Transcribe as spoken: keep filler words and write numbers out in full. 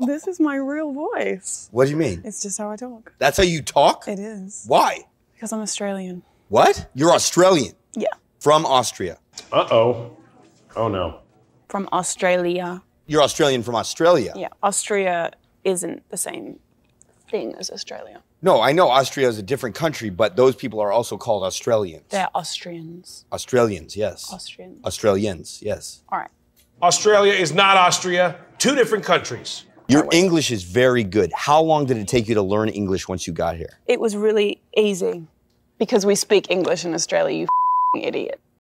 This is my real voice. What do you mean? It's just how I talk. That's how you talk? It is. Why? Because I'm Australian. What? You're Australian? Yeah. From Austria. Uh-oh. Oh, no. From Australia. You're Australian from Australia? Yeah. Austria isn't the same thing as Australia. No, I know Austria is a different country, but those people are also called Australians. They're Austrians. Australians, yes. Austrians. Australians, yes. All right. Australia is not Austria. Two different countries. Your English is very good. How long did it take you to learn English once you got here? It was really easy because we speak English in Australia, you f***ing idiot.